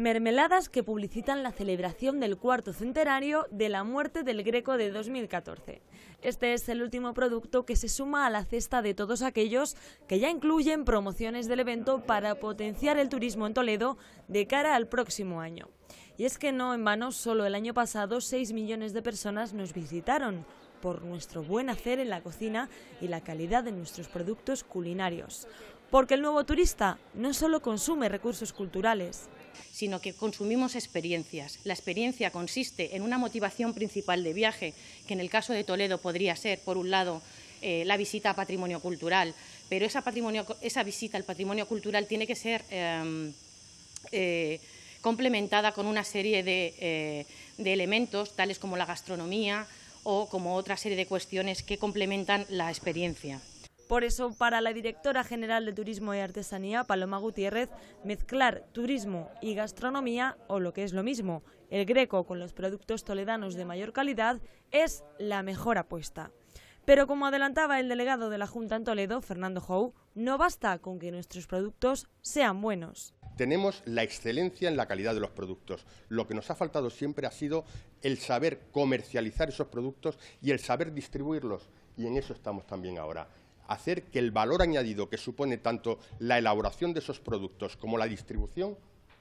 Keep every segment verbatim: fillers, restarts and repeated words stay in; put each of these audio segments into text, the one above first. mermeladas que publicitan la celebración del cuarto centenario de la muerte del Greco de dos mil catorce. Este es el último producto que se suma a la cesta de todos aquellos que ya incluyen promociones del evento para potenciar el turismo en Toledo de cara al próximo año. Y es que no en vano, solo el año pasado seis millones de personas nos visitaron por nuestro buen hacer en la cocina y la calidad de nuestros productos culinarios. Porque el nuevo turista no solo consume recursos culturales, sino que consumimos experiencias. La experiencia consiste en una motivación principal de viaje, que en el caso de Toledo podría ser, por un lado, eh, la visita a patrimonio cultural, pero esa, patrimonio, esa visita al patrimonio cultural tiene que ser eh, eh, complementada con una serie de, eh, de elementos, tales como la gastronomía o como otra serie de cuestiones que complementan la experiencia. Por eso, para la directora general de Turismo y Artesanía, Paloma Gutiérrez, mezclar turismo y gastronomía, o lo que es lo mismo, el Greco con los productos toledanos de mayor calidad, es la mejor apuesta. Pero como adelantaba el delegado de la Junta en Toledo, Fernando Jou, no basta con que nuestros productos sean buenos. Tenemos la excelencia en la calidad de los productos. Lo que nos ha faltado siempre ha sido el saber comercializar esos productos y el saber distribuirlos, y en eso estamos también ahora. Hacer que el valor añadido que supone tanto la elaboración de esos productos como la distribución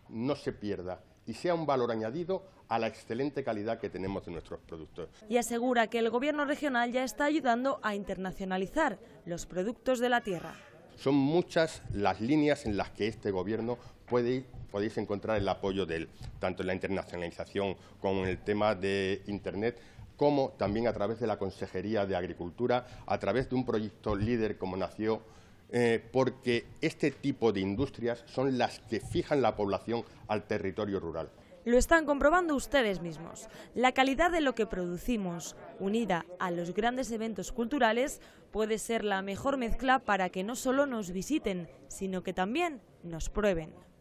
no se pierda y sea un valor añadido a la excelente calidad que tenemos de nuestros productos. Y asegura que el Gobierno regional ya está ayudando a internacionalizar los productos de la tierra. Son muchas las líneas en las que este Gobierno puede ir, podéis encontrar el apoyo de él, tanto en la internacionalización como en el tema de Internet, como también a través de la Consejería de Agricultura, a través de un proyecto líder como nació, eh, porque este tipo de industrias son las que fijan la población al territorio rural. Lo están comprobando ustedes mismos. La calidad de lo que producimos, unida a los grandes eventos culturales, puede ser la mejor mezcla para que no solo nos visiten, sino que también nos prueben.